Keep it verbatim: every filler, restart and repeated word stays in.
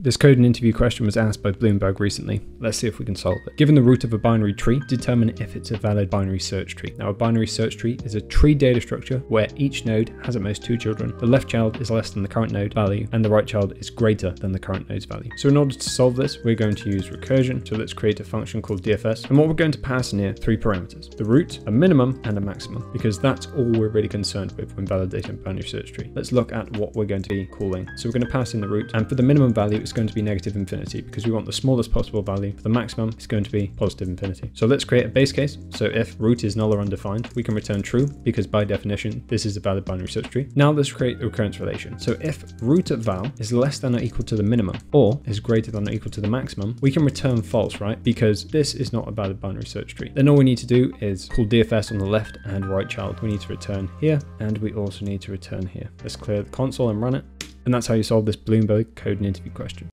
This code and interview question was asked by Bloomberg recently. Let's see if we can solve it. Given the root of a binary tree, determine if it's a valid binary search tree. Now, a binary search tree is a tree data structure where each node has at most two children. The left child is less than the current node value, and the right child is greater than the current node's value. So in order to solve this, we're going to use recursion. So let's create a function called D F S. And what we're going to pass in here, three parameters: the root, a minimum, and a maximum, because that's all we're really concerned with when validating a binary search tree. Let's look at what we're going to be calling. So we're going to pass in the root, and for the minimum value, it's going to be negative infinity because we want the smallest possible value. For the maximum, it's going to be positive infinity. So let's create a base case. So if root is null or undefined, we can return true because by definition, this is a valid binary search tree. Now let's create a recurrence relation. So if root of val is less than or equal to the minimum or is greater than or equal to the maximum, we can return false, right? Because this is not a valid binary search tree. Then all we need to do is call D F S on the left and right child. We need to return here and we also need to return here. Let's clear the console and run it. And that's how you solve this Bloomberg code and interview question.